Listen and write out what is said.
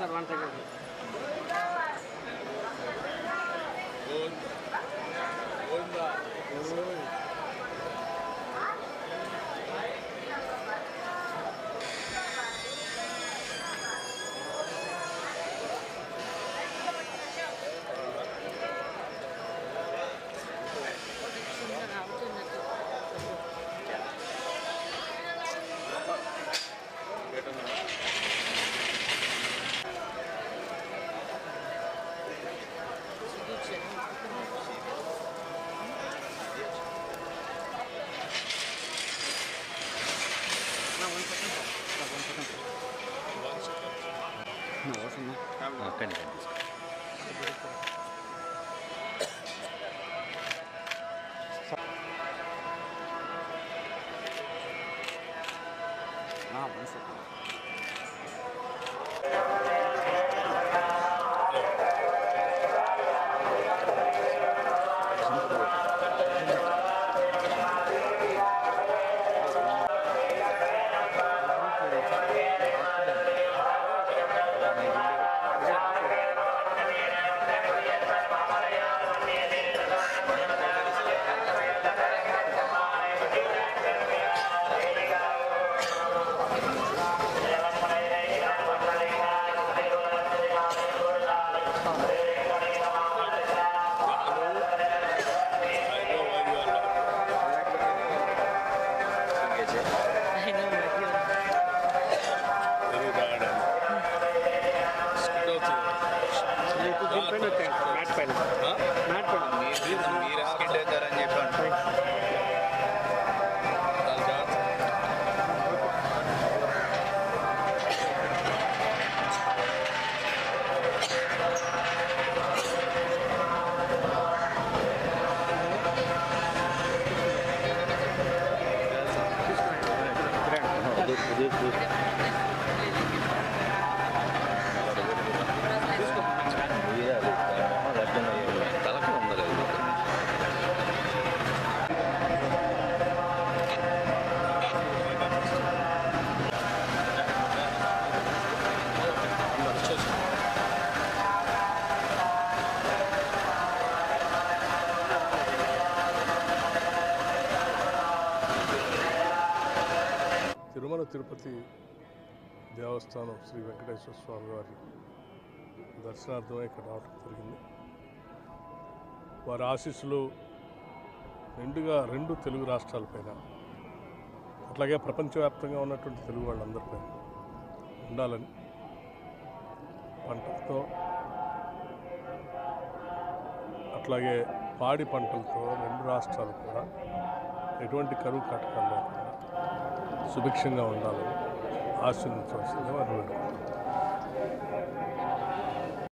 sir, 1 second. Tirupati దేవస్థానం శ్రీ వెంకటేశ్వర స్వామి వారి దర్శనార్థమై ఇక్కడ రావడం జరిగింది. వారి ఆశీస్సులు రెండు తెలుగు రాష్ట్రాలపైన అట్లాగే ప్రపంచవ్యాప్తంగా ఉన్నటువంటి తెలుగు వాళ్ళందరిపైన ఉండాలని, పంటలతో అట్లాగే పాడి పంటలతో రెండు రాష్ట్రాలు కూడా ఎటువంటి కరువు కాటకాలు లేకుండా సుభిక్షంగా ఉండాలని ఆశీర్వదించవలసిందిగా వారు వేడుకుంటున్నారు.